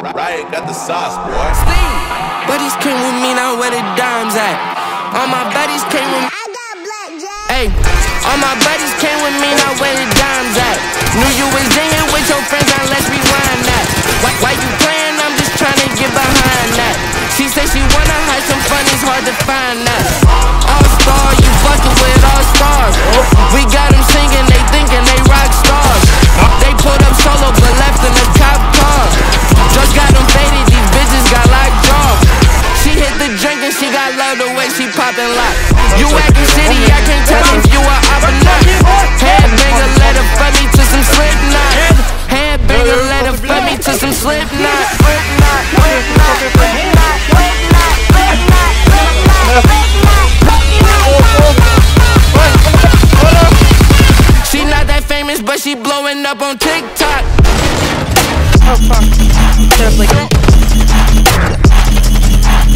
Riot got the sauce, boy. Sting. Buddies came with me, now where the dimes at? All my buddies came with me. I got blackjack. Hey, all my buddies came with me, now where the dimes at? Knew you was dinging with your friends, now let's rewind that. Why you playing? I'm just trying to get behind that. She said she wanna hide some fun, it's hard to find that. All star, you fucking with all stars. We got them singing, they thinking they rock stars. They pulled up solo, but left in the cop car. Just got them faded, these bitches got locked off. She hit the drink and she got love the way she poppin' lock. You actin' shitty, I can't tell if you a op or not. Headbanger, let her fuck me to some Slipknot. Headbanger, let her fuck me to some Slipknot. She not that famous, but she blowing up on TikTok. Oh fuck.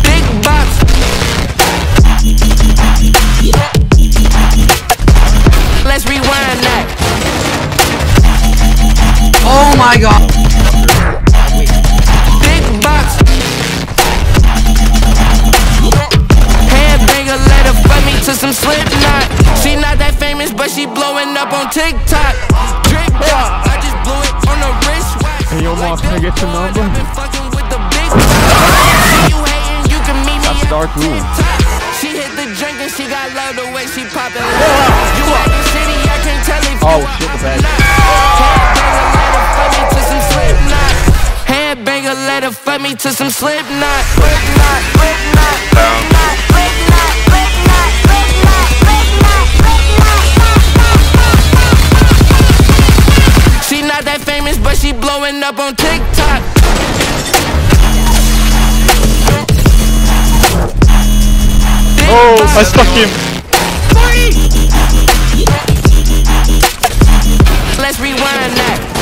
Big box. Let's rewind that. Oh my god. To some Slipknot. She not that famous, but she blowing up on TikTok. Drip drop, I just blew it on the wristwatch. Hey, yo, Mark, can I get your number? That's dark room. She hit the drink and she got love the way she poppin'. You out the city, I can't tell if you are hot or not. Headbanger, let her fuck me to some Slipknot. But she blowing up on TikTok. Oh, I stuck him. Let's rewind that.